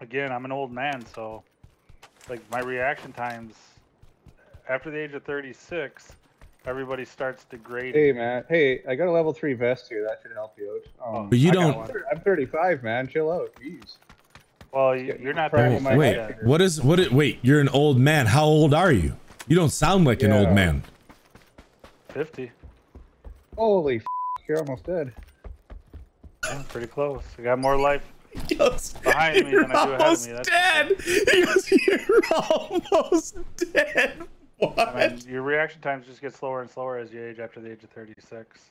again, I'm an old man, so like my reaction times after the age of 36, everybody starts degrading. Hey, man. Hey, I got a level 3 vest here. That should help you out. But you don't. I'm 35, man. Chill out. Jeez. Well, you're not 35. Oh, wait. Head. What is? What? Wait. You're an old man. How old are you? You don't sound like an old man. 50. Holy f***, you're almost dead. I'm pretty close. I got more life behind me than I do ahead of me. That's you're almost dead. What? I mean, your reaction times just get slower and slower as you age after the age of 36.